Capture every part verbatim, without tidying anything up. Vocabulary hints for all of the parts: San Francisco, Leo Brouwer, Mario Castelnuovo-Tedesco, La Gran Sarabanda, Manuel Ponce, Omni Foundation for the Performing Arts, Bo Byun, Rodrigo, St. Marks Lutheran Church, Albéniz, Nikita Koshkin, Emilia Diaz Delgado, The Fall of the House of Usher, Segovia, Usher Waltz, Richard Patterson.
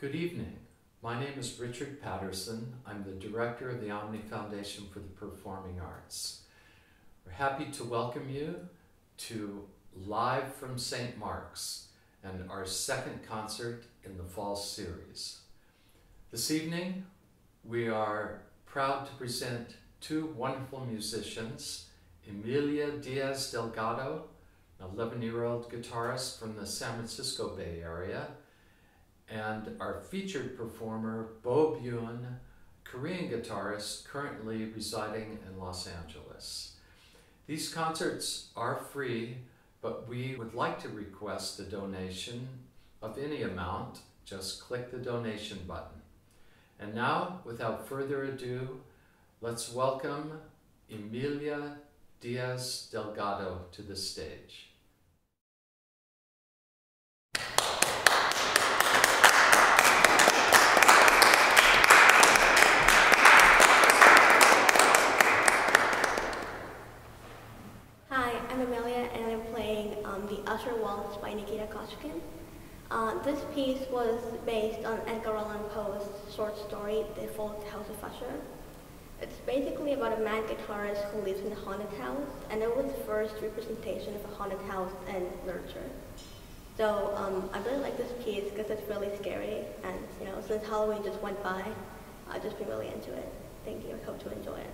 Good evening. My name is Richard Patterson. I'm the director of the Omni Foundation for the Performing Arts. We're happy to welcome you to Live from Saint Mark's and our second concert in the fall series. This evening, we are proud to present two wonderful musicians, Emilia Diaz Delgado, an eleven-year-old guitarist from the San Francisco Bay Area, and our featured performer, Bo Byun, Korean guitarist currently residing in Los Angeles. These concerts are free, but we would like to request a donation of any amount. Just click the donation button. And now, without further ado, let's welcome Emilia Diaz Delgado to the stage. Usher Waltz by Nikita Koshkin. Uh, this piece was based on Edgar Allan Poe's short story, The Fall of the House of Usher. It's basically about a mad guitarist who lives in a haunted house, and it was the first representation of a haunted house in literature. So um, I really like this piece because it's really scary, and you know, since Halloween just went by, I've just been really into it. Thank you, I hope to enjoy it.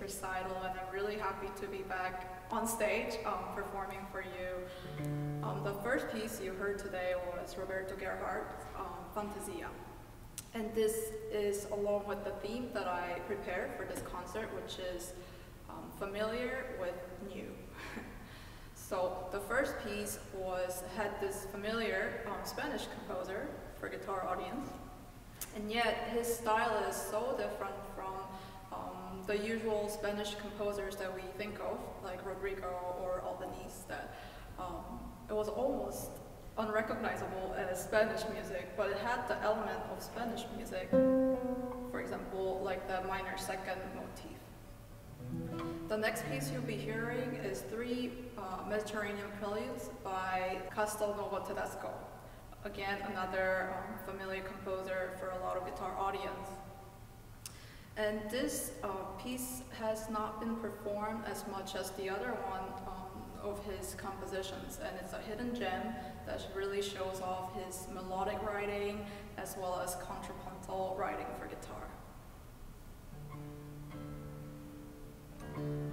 Recital, and I'm really happy to be back on stage um, performing for you. Um, the first piece you heard today was Roberto Gerhardt's um, Fantasia, and this is along with the theme that I prepared for this concert, which is um, familiar with new. So the first piece was had this familiar um, Spanish composer for guitar audience, and yet his style is so different from the usual Spanish composers that we think of, like Rodrigo or Albéniz, that um, it was almost unrecognizable as Spanish music, but it had the element of Spanish music, for example, like the minor second motif. The next piece you'll be hearing is three uh, Mediterranean Preludes by Castelnuovo-Tedesco. Again, another um, familiar composer for a lot of guitar audience. And this uh, piece has not been performed as much as the other one um, of his compositions, and it's a hidden gem that really shows off his melodic writing as well as contrapuntal writing for guitar. Mm-hmm.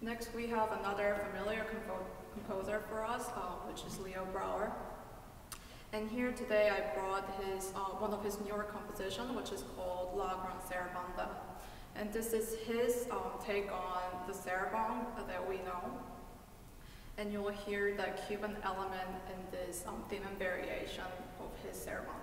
Next, we have another familiar compo composer for us, uh, which is Leo Brouwer. And here today, I brought his, uh, one of his newer compositions, which is called La Gran Sarabanda. And this is his um, take on the saraband that we know. And you'll hear the Cuban element in this um, theme and variation of his sarabanda.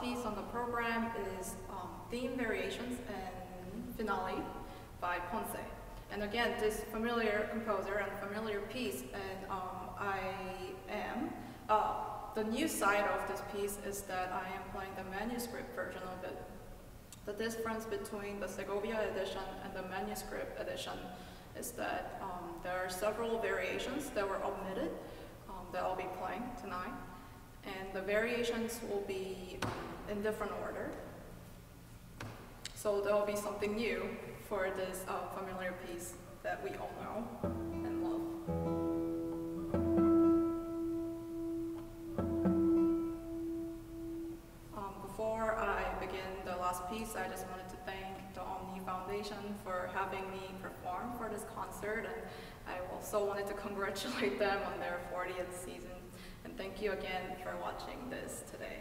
last piece on the program is um, Theme Variations and Finale by Ponce. And again, this familiar composer and familiar piece, and um, I am, uh, the new side of this piece is that I am playing the manuscript version of it. The difference between the Segovia edition and the manuscript edition is that um, there are several variations that were omitted um, that I'll be playing tonight. And the variations will be in different order. So there will be something new for this uh, familiar piece that we all know and love. Um, before I begin the last piece, I just wanted to thank the Omni Foundation for having me perform for this concert, and I also wanted to congratulate them on their fortieth season. And thank you again for watching this today.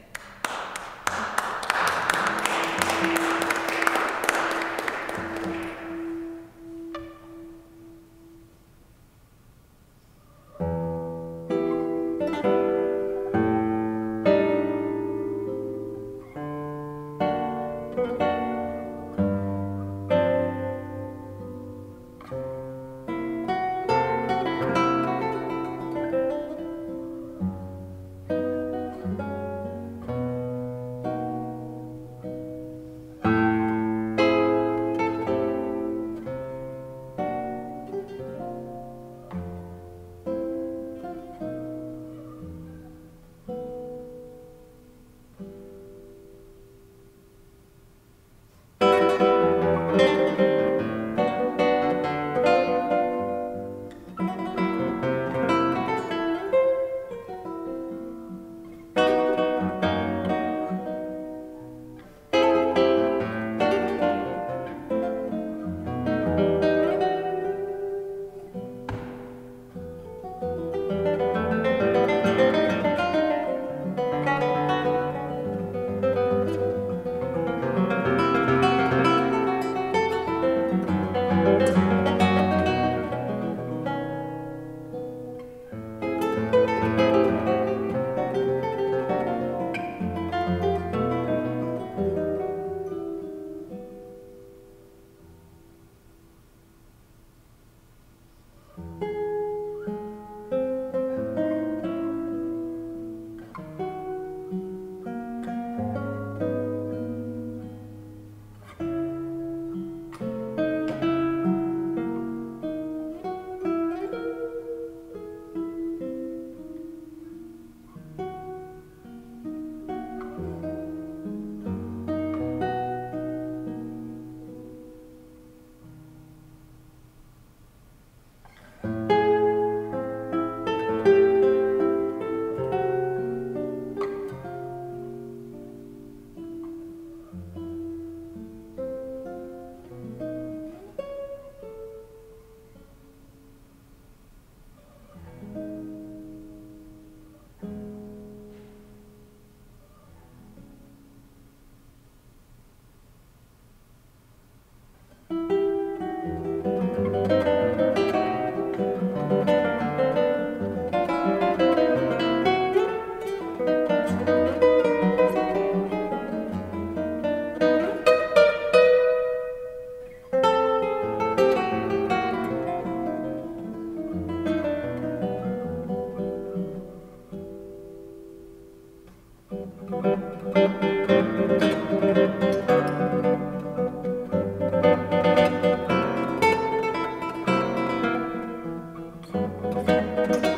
Thank you.